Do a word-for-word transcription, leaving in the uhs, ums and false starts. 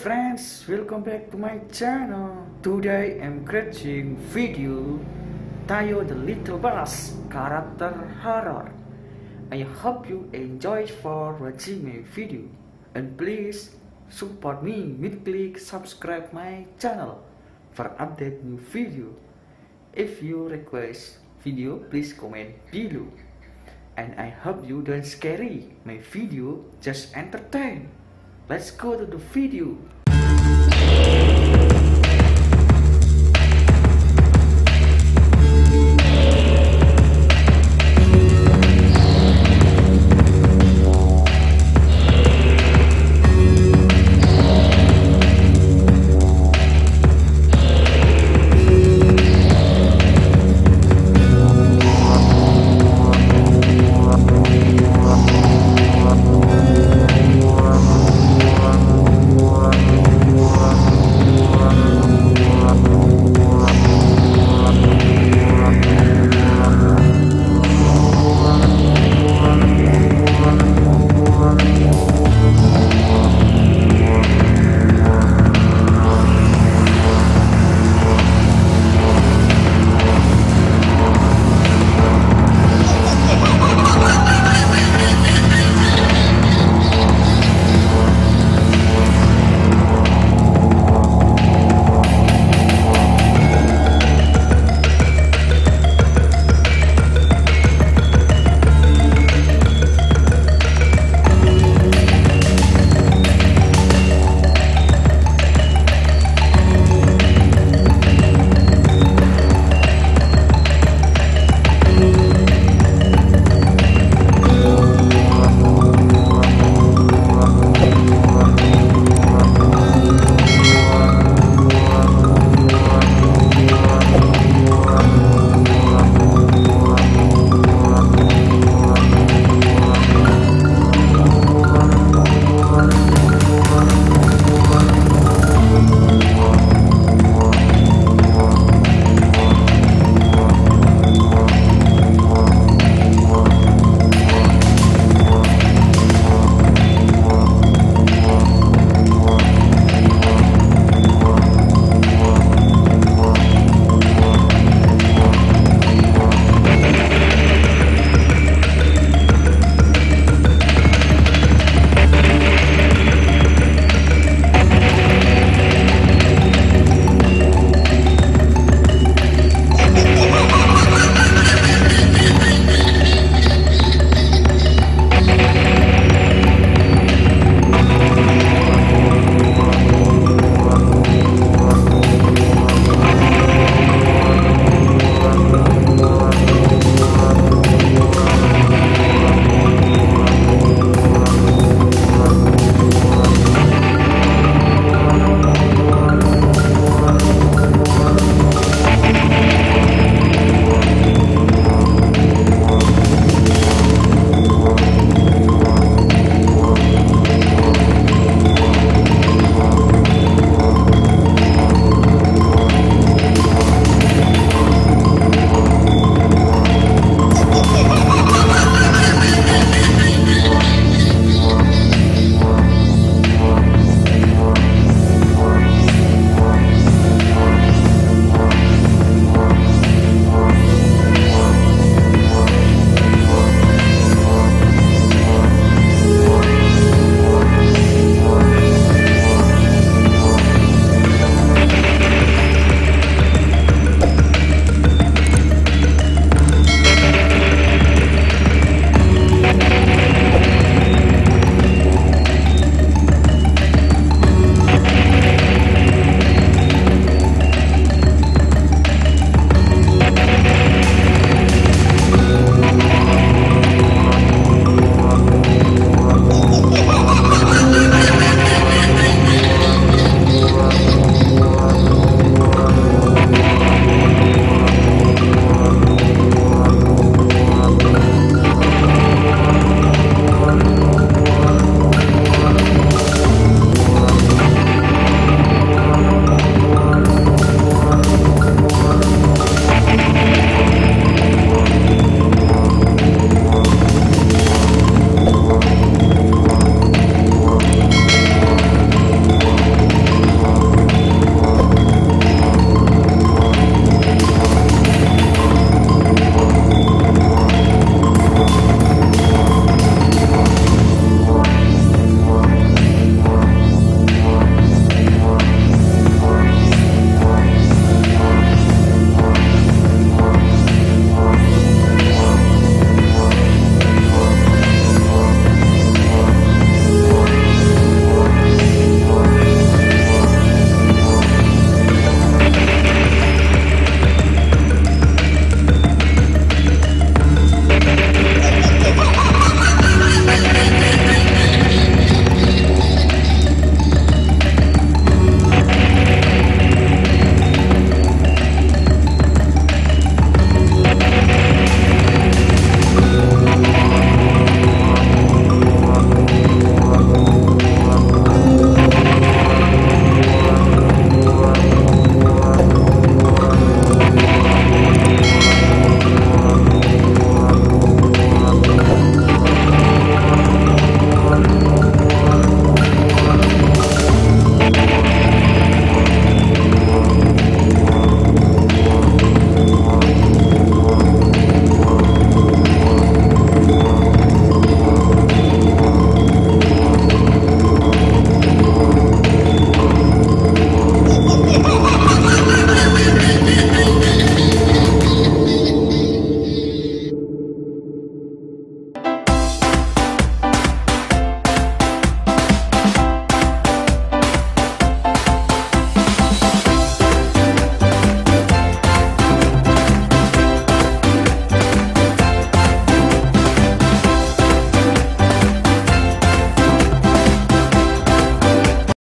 friends, welcome back to my channel. Today I'm creating video Tayo the Little Bus character horror. I hope you enjoy for watching my video, and please support me with click subscribe my channel for update new video. If you request video, please comment below. And I hope you don't scary my video, just entertain. Let's go to the video.